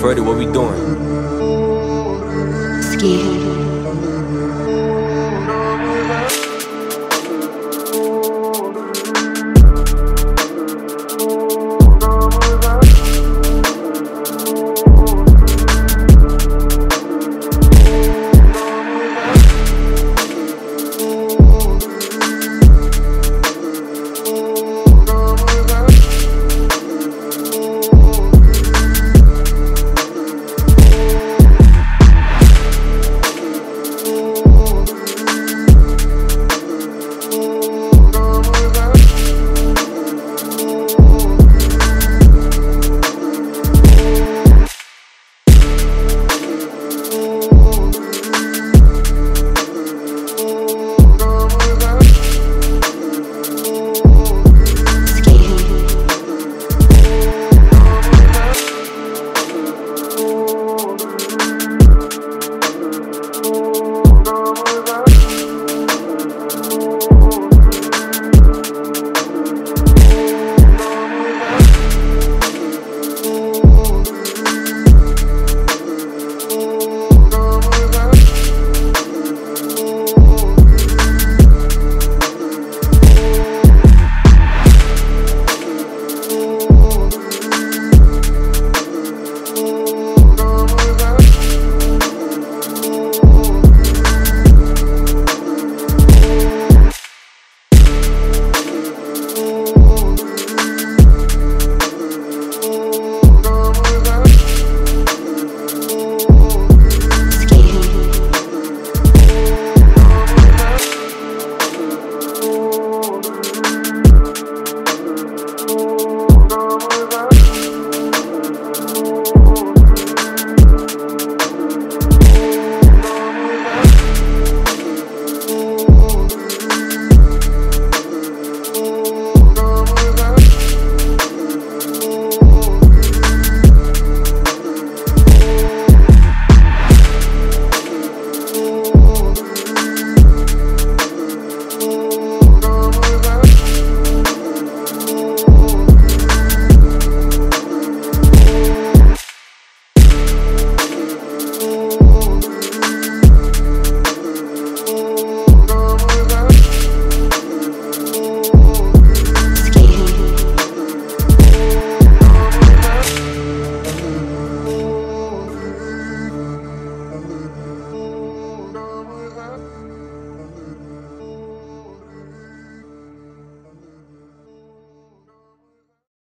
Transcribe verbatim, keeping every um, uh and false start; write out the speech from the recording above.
Freddy, what we doing? Scared.